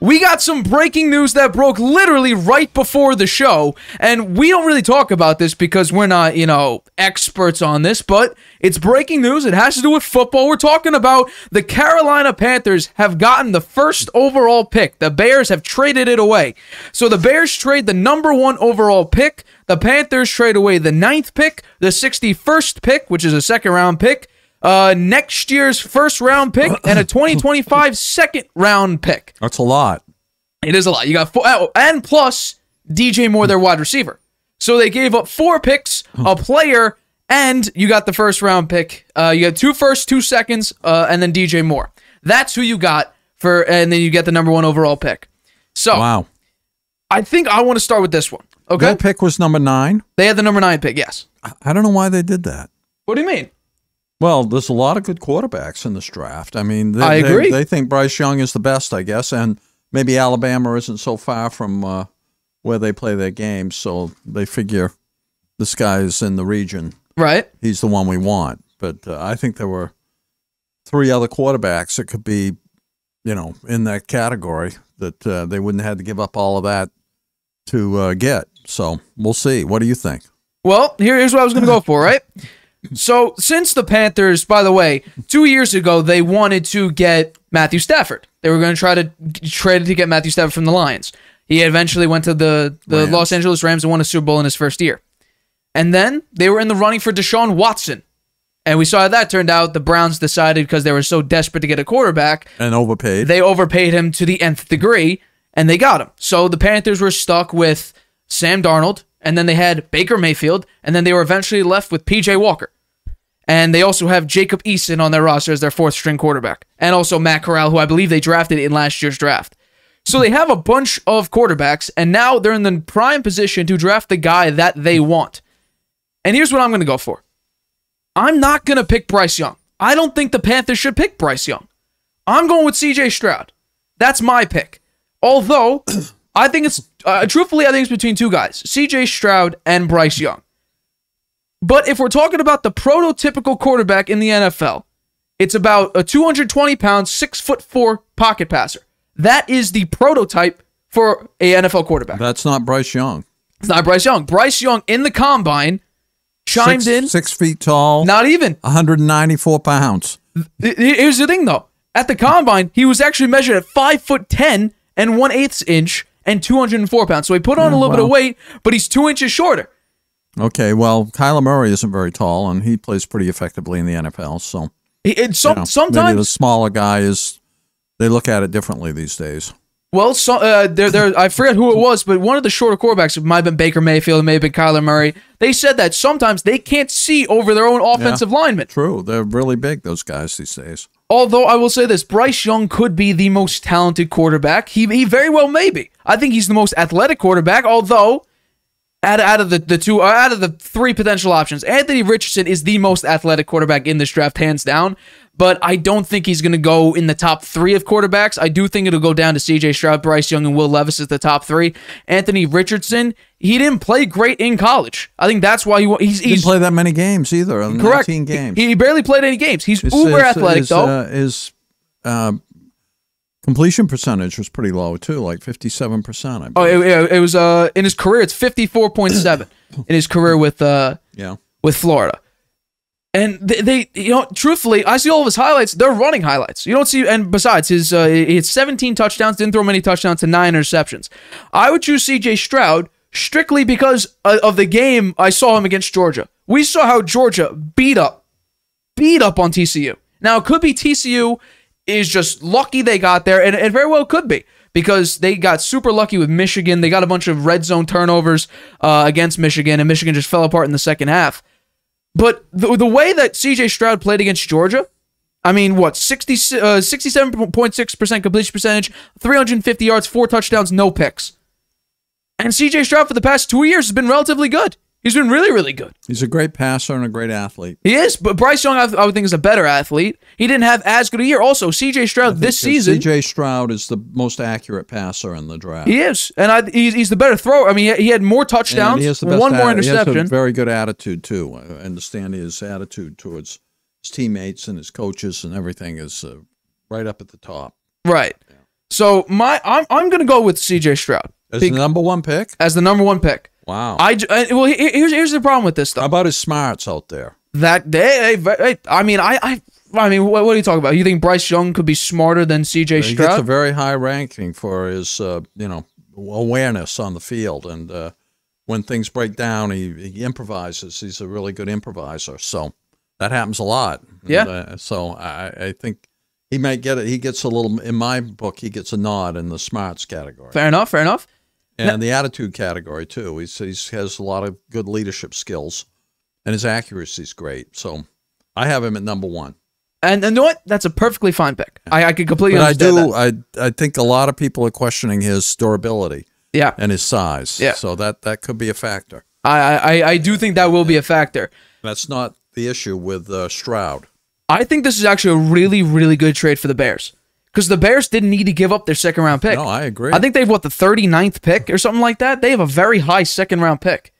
We got some breaking news that broke literally right before the show, and we don't really talk about this because we're not, you know, experts on this, but it's breaking news. It has to do with football. We're talking about the Carolina Panthers have gotten the first overall pick. The Bears have traded it away. So the Bears trade the #1 overall pick. The Panthers trade away the 9th pick, the 61st pick, which is a second-round pick, next year's first-round pick, and a 2025 second-round pick. That's a lot. It is a lot. You got four, and plus DJ Moore, their wide receiver. So they gave up 4 picks, a player, and you got the first-round pick. You got 2 firsts, 2 seconds, and then DJ Moore. That's who you got for, and then you get the #1 overall pick. So, wow. I think I want to start with this one. Okay, that pick was #9. They had the #9 pick. Yes. I don't know why they did that. What do you mean? Well, there's a lot of good quarterbacks in this draft. I mean, I agree. They think Bryce Young is the best, I guess, and maybe Alabama isn't so far from where they play their games, so they figure this guy is in the region. Right. He's the one we want. But I think there were 3 other quarterbacks that could be, you know, in that category that they wouldn't have had to give up all of that to get. So we'll see. What do you think? Well, here's what I was going to go for, right? So since the Panthers, by the way, 2 years ago, they wanted to get Matthew Stafford. They were going to try to trade to get Matthew Stafford from the Lions. He eventually went to the Los Angeles Rams and won a Super Bowl in his first year. And then they were in the running for Deshaun Watson. And we saw how that turned out. The Browns decided, because they were so desperate to get a quarterback, and overpaid. They overpaid him to the nth degree, and they got him. So the Panthers were stuck with Sam Darnold, and then they had Baker Mayfield, and then they were eventually left with P.J. Walker. And they also have Jacob Eason on their roster as their 4th-string quarterback, and also Matt Corral, who I believe they drafted in last year's draft. So they have a bunch of quarterbacks, and now they're in the prime position to draft the guy that they want. And here's what I'm going to go for. I'm not going to pick Bryce Young. I don't think the Panthers should pick Bryce Young. I'm going with C.J. Stroud. That's my pick. Although... I think it's, truthfully, I think it's between 2 guys, C.J. Stroud and Bryce Young. But if we're talking about the prototypical quarterback in the NFL, it's about a 220-pound, 6'4" pocket passer. That is the prototype for an NFL quarterback. That's not Bryce Young. It's not Bryce Young. Bryce Young in the combine chimed in. 6 feet tall. Not even. 194 pounds. Here's the thing, though. At the combine, he was actually measured at 5'10" and 1/8" and 204 pounds. So he put on a little bit of weight, but he's 2 inches shorter. Okay, well, Kyler Murray isn't very tall, and he plays pretty effectively in the NFL. So, sometimes maybe the smaller guy is. They look at it differently these days. Well, so I forget who it was, but one of the shorter quarterbacks, it might have been Baker Mayfield, it may have been Kyler Murray. They said that sometimes they can't see over their own offensive linemen. True, they're really big, those guys these days. Although I will say this, Bryce Young could be the most talented quarterback. He very well may be. I think he's the most athletic quarterback, although out of the three potential options, Anthony Richardson is the most athletic quarterback in this draft, hands down. But I don't think he's going to go in the top 3 of quarterbacks. I do think it'll go down to C.J. Stroud, Bryce Young, and Will Levis as the top 3. Anthony Richardson, he didn't play great in college. I think that's why he didn't play that many games either. Correct. 19 games. He barely played any games. He's uber athletic, though. His completion percentage was pretty low, too, like 57%. I believe. Oh, it was in his career, it's 54.7 in his career with Florida. And they, you know, truthfully, I see all of his highlights. They're running highlights. You don't see, and besides, he had 17 touchdowns, didn't throw many touchdowns, to 9 interceptions. I would choose C.J. Stroud strictly because of the game I saw him against Georgia. We saw how Georgia beat up on TCU. Now, it could be TCU is just lucky they got there, and it very well could be, because they got super lucky with Michigan. They got a bunch of red zone turnovers against Michigan, and Michigan just fell apart in the second half. But the way that C.J. Stroud played against Georgia, I mean, what, 67.6% completion percentage, 350 yards, 4 touchdowns, no picks. And C.J. Stroud for the past 2 years has been relatively good. He's been really, really good. He's a great passer and a great athlete. He is, but Bryce Young, I would think, is a better athlete. He didn't have as good a year. Also, C.J. Stroud this season. C.J. Stroud is the most accurate passer in the draft. He is, and he's the better thrower. I mean, he had more touchdowns, and he has the best more interception. He has a very good attitude, too. I understand his attitude towards his teammates and his coaches and everything is right up at the top. Right. Yeah. So I'm going to go with C.J. Stroud as the #1 pick. As the #1 pick. Wow. Well, here's the problem with this stuff. How about his smarts out there? That day, I mean, what are you talking about? You think Bryce Young could be smarter than C.J. Stroud? He gets a very high ranking for his, you know, awareness on the field, and when things break down, he improvises. He's a really good improviser, so that happens a lot. Yeah. And, so I think he might get it. He gets a little, in my book, he gets a nod in the smarts category. Fair enough. Fair enough. And the attitude category too. He has a lot of good leadership skills, and his accuracy is great. So I have him at #1. And you know what? That's a perfectly fine pick. I can completely understand that. I think a lot of people are questioning his durability. Yeah. And his size. Yeah. So that could be a factor. I do think that will be a factor. That's not the issue with Stroud. I think this is actually a really, really good trade for the Bears, because the Bears didn't need to give up their second-round pick. No, I agree. I think they've, what, the 39th pick or something like that? They have a very high second-round pick.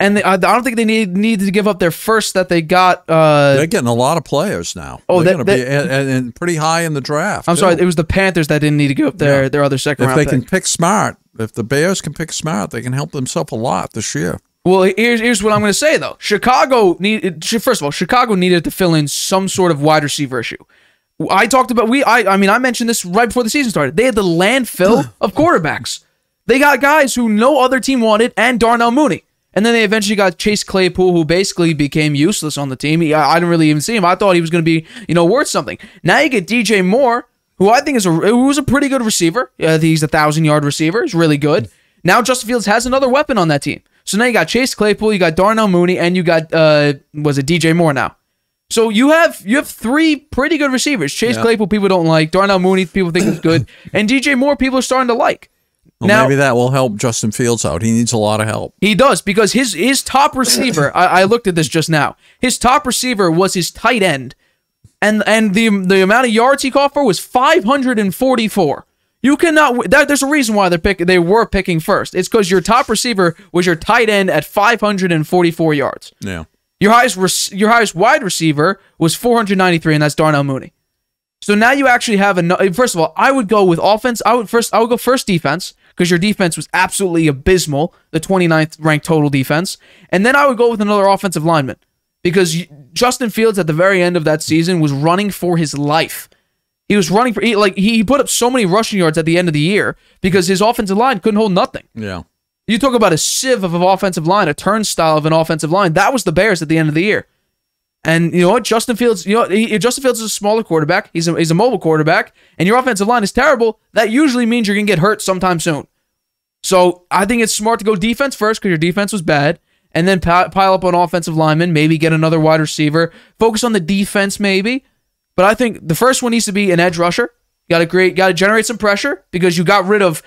And I don't think they need to give up their first that they got. They're getting a lot of players now. Oh, they're going to be and pretty high in the draft. I'm sorry, it was the Panthers that didn't need to give up their other second-round pick. If they can pick smart, if the Bears can pick smart, they can help themselves a lot this year. Well, here's what I'm going to say, though. First of all, Chicago needed to fill in some sort of wide receiver issue. I mentioned this right before the season started. They had the landfill of quarterbacks. They got guys who no other team wanted and Darnell Mooney. And then they eventually got Chase Claypool, who basically became useless on the team. I didn't really even see him. I thought he was going to be, you know, worth something. Now you get DJ Moore, who I think is who's a pretty good receiver. He's a 1,000-yard receiver. He's really good. Now Justin Fields has another weapon on that team. So now you got Chase Claypool, you got Darnell Mooney, and you got DJ Moore now. So you have three pretty good receivers. Chase Claypool people don't like, Darnell Mooney people think is good, and DJ Moore people are starting to like. Well, now, maybe that will help Justin Fields out. He needs a lot of help. He does, because his top receiver, I looked at this just now, his top receiver was his tight end, and the amount of yards he caught for was 544. You cannot. There's a reason why they were picking first. It's because your top receiver was your tight end at 544 yards. Yeah. Your highest wide receiver was 493, and that's Darnell Mooney. So now you actually have a. First of all, I would go with offense. I would go first defense, because your defense was absolutely abysmal, the 29th ranked total defense. And then I would go with another offensive lineman, because Justin Fields at the very end of that season was running for his life. He was running for he put up so many rushing yards at the end of the year because his offensive line couldn't hold nothing. Yeah. You talk about a sieve of an offensive line, a turnstile of an offensive line. That was the Bears at the end of the year. And you know what? Justin Fields is a smaller quarterback. He's a mobile quarterback, and your offensive line is terrible. That usually means you're going to get hurt sometime soon. So I think it's smart to go defense first, because your defense was bad, and then pile up on offensive linemen, maybe get another wide receiver, focus on the defense maybe. But I think the first one needs to be an edge rusher. Got to generate some pressure, because you got rid of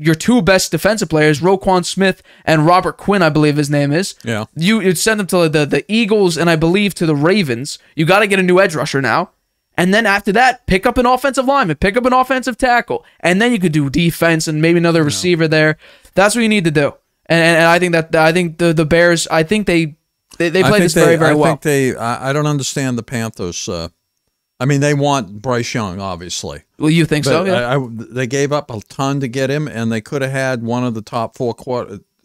your two best defensive players, Roquan Smith and Robert Quinn, I believe his name is. Yeah. You'd send them to the Eagles, and I believe to the Ravens. You got to get a new edge rusher now. And then after that, pick up an offensive lineman, pick up an offensive tackle, and then you could do defense and maybe another receiver there. That's what you need to do. And I think that the Bears, I think they played this very, very well. I don't understand the Panthers. I mean, they want Bryce Young, obviously. Well, you think so? Yeah. They gave up a ton to get him, and they could have had one of the top four.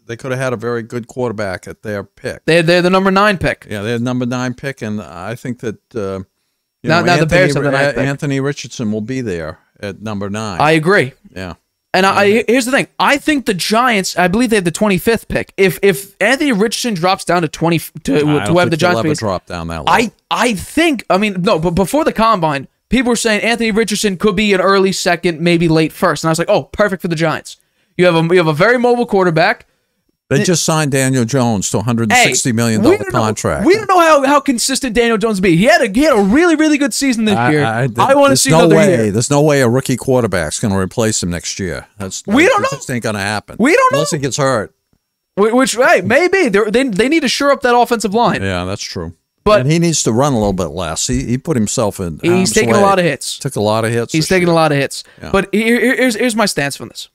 They could have had a very good quarterback at their pick. They're the #9 pick. Yeah, they're the #9 pick, and I think that now the Bears have the 9th pick. Anthony Richardson will be there at #9. I agree. Yeah, and here's the thing. I think the Giants. I believe they have the 25th pick. If Anthony Richardson drops down to 20, to where the Giants pick, drop down that low. I think, I mean, no, but before the Combine, people were saying Anthony Richardson could be an early second, maybe late first. And I was like, oh, perfect for the Giants. You have a very mobile quarterback. They just signed Daniel Jones to a $160 million contract. We don't know how consistent Daniel Jones will be. He had a really, really good season this year. I want to see another year. There's no way a rookie quarterback's going to replace him next year. We don't know. It just ain't going to happen. We don't know. Unless he gets hurt. Which, hey, maybe. They need to shore up that offensive line. Yeah, that's true. But and he needs to run a little bit less. He put himself in. He's taking a lot of hits. Took a lot of hits. He's taking a lot of hits. Yeah. But here's my stance on this.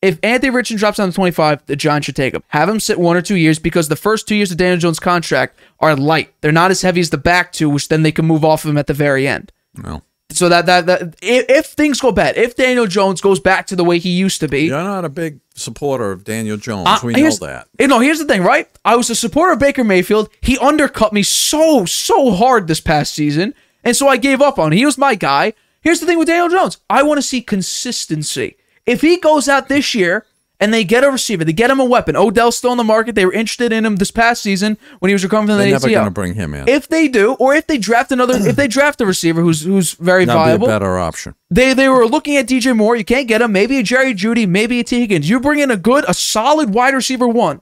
If Anthony Richardson drops down to 25, the Giants should take him. Have him sit 1 or 2 years, because the first 2 years of Daniel Jones' contract are light. They're not as heavy as the back two, which then they can move off of him at the very end. No. So that if things go bad, if Daniel Jones goes back to the way he used to be. You're not a big supporter of Daniel Jones. We know that. You know, here's the thing, right? I was a supporter of Baker Mayfield. He undercut me so hard this past season, and so I gave up on him. He was my guy. Here's the thing with Daniel Jones. I want to see consistency. If he goes out this year and they get a receiver, they get him a weapon. Odell's still on the market. They were interested in him this past season when he was recovering from the ACL. They're never going to bring him in. If they do, or if they draft another, if they draft a receiver who's very viable, that'd be a better option. They were looking at DJ Moore. You can't get him. Maybe a Jerry Jeudy, maybe a T. Higgins. You bring in a solid wide receiver one.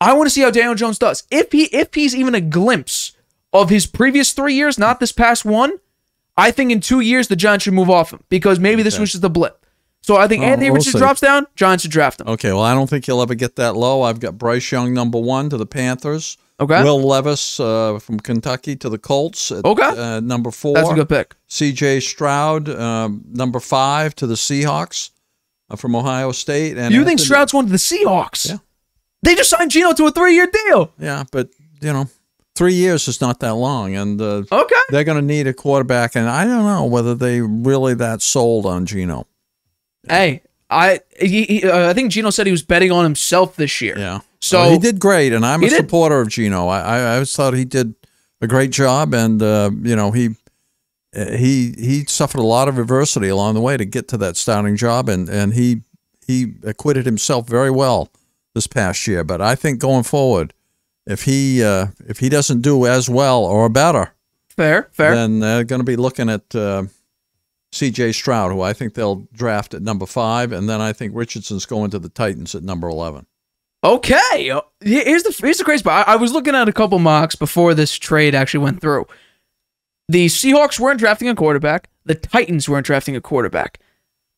I want to see how Daniel Jones does. If he's even a glimpse of his previous 3 years, not this past one, I think in 2 years the Giants should move off him because maybe this was just a blip. So I think Anthony Richardson drops down, Giants should draft him. Okay, well, I don't think he'll ever get that low. I've got Bryce Young, #1, to the Panthers. Okay. Will Levis from Kentucky to the Colts at #4. That's a good pick. C.J. Stroud, #5, to the Seahawks from Ohio State. And you think Stroud's going to the Seahawks? Yeah. They just signed Geno to a 3-year deal. Yeah, but, you know, 3 years is not that long, and they're going to need a quarterback, and I don't know whether they really that sold on Geno. Hey, I think Geno said he was betting on himself this year. Yeah, so well, he did great, and I'm a supporter of Geno. I always thought he did a great job, and you know he suffered a lot of adversity along the way to get to that starting job, and he acquitted himself very well this past year. But I think going forward, if he doesn't do as well or better, fair, then they're going to be looking at C.J. Stroud, who I think they'll draft at #5, and then I think Richardson's going to the Titans at #11. Okay, here's the crazy part. I was looking at a couple mocks before this trade actually went through. The Seahawks weren't drafting a quarterback. The Titans weren't drafting a quarterback.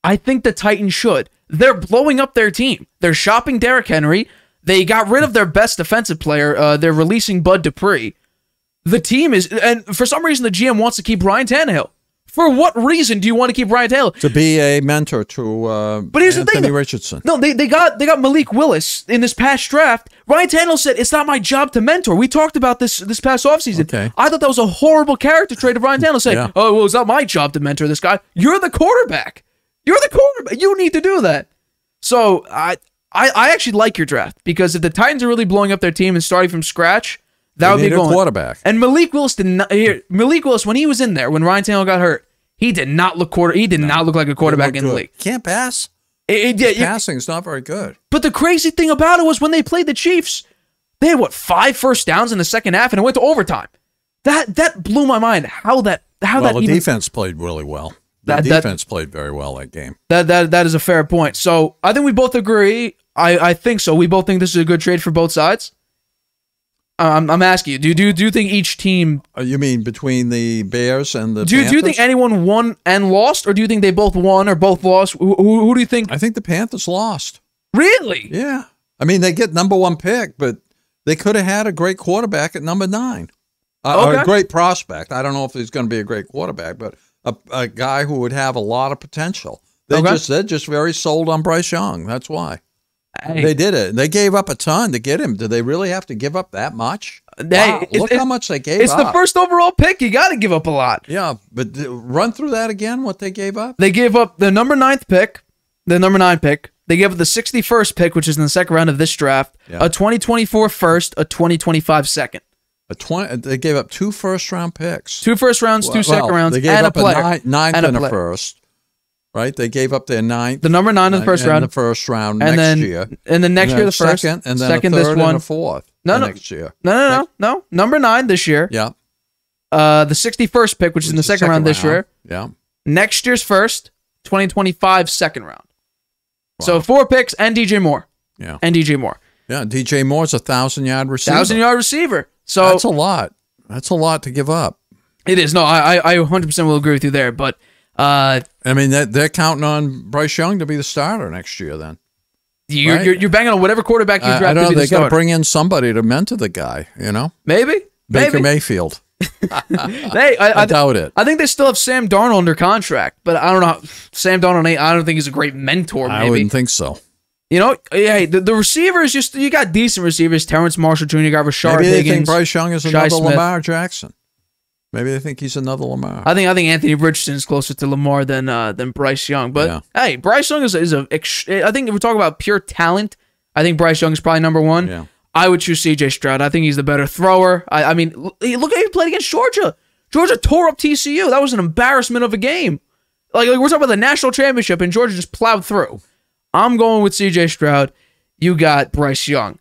I think the Titans should. They're blowing up their team. They're shopping Derrick Henry. They got rid of their best defensive player. They're releasing Bud Dupree. The team is, and for some reason, the GM wants to keep Ryan Tannehill. For what reason do you want to keep Ryan Tannehill? To be a mentor to Anthony Richardson. No, they got Malik Willis in this past draft. Ryan Tannehill said, it's not my job to mentor. We talked about this past offseason. Okay. I thought that was a horrible character trait of Ryan Tannehill saying, oh, well, it's not my job to mentor this guy. You're the quarterback. You're the quarterback. You need to do that. So I actually like your draft because if the Titans are really blowing up their team and starting from scratch, that would be going. Quarterback. And Malik Willis did not. Malik Willis, when he was in there, when Ryan Tannehill got hurt, he did not look He did not look like a quarterback in the league. Can't pass. Passing's not very good. But the crazy thing about it was when they played the Chiefs, they had what 5 first downs in the second half, and it went to overtime. That blew my mind. The defense played really well. The defense played very well that game. That is a fair point. So I think we both agree. I think so. We both think this is a good trade for both sides. I'm asking you. Do you think each team? You mean between the Bears and the Panthers? Do you think anyone won and lost, or do you think they both won or both lost? Who do you think? I think the Panthers lost. Really? Yeah. I mean, they get #1 pick, but they could have had a great quarterback at #9, or a great prospect. I don't know if he's going to be a great quarterback, but a guy who would have a lot of potential. They're just very sold on Bryce Young. That's why. They did it. They gave up a ton to get him. Do they really have to give up that much? Wow, look how much they gave up. It's the first overall pick. You got to give up a lot. Yeah, but run through that again, what they gave up. They gave up the number 9 pick. They gave up the 61st pick, which is in the second round of this draft, a 2024 first, a 2025 second. They gave up 2 first-round picks. 2 first-rounds, 2 second-rounds, and a player. They gave up a ninth and a first. Right, they gave up their ninth, the number 9 in the first round, next year, and the next year the first, second, and then second, the third and the fourth. Next year, no, number 9 this year. Yeah, the 61st pick, which is in the second round this year. Yeah, next year's first, 2025 second round. Wow. So 4 picks and DJ Moore. Yeah, and DJ Moore. Yeah, DJ Moore's a 1,000-yard receiver. 1,000-yard receiver. So that's a lot. That's a lot to give up. It is. No, I 100% will agree with you there, but. I mean, they're counting on Bryce Young to be the starter next year. Then you're banging on whatever quarterback you draft. I don't know. They got to bring in somebody to mentor the guy. You know, maybe Baker Mayfield. I doubt it. I think they still have Sam Darnold under contract, but I don't know. Sam Darnold, I don't think he's a great mentor. Maybe. I wouldn't think so. You know, hey, the receivers you got decent receivers. Terrence Marshall Jr. got Rashard Higgins. Maybe they think Bryce Young is another Lamar Jackson. Maybe they think he's another Lamar. I think Anthony Richardson is closer to Lamar than Bryce Young. But hey, Bryce Young I think if we're talking about pure talent, I think Bryce Young is probably #1. Yeah. I would choose C.J. Stroud. I think he's the better thrower. I mean, look at how he played against Georgia. Georgia tore up TCU. That was an embarrassment of a game. Like we're talking about the national championship, and Georgia just plowed through. I'm going with C.J. Stroud. You got Bryce Young.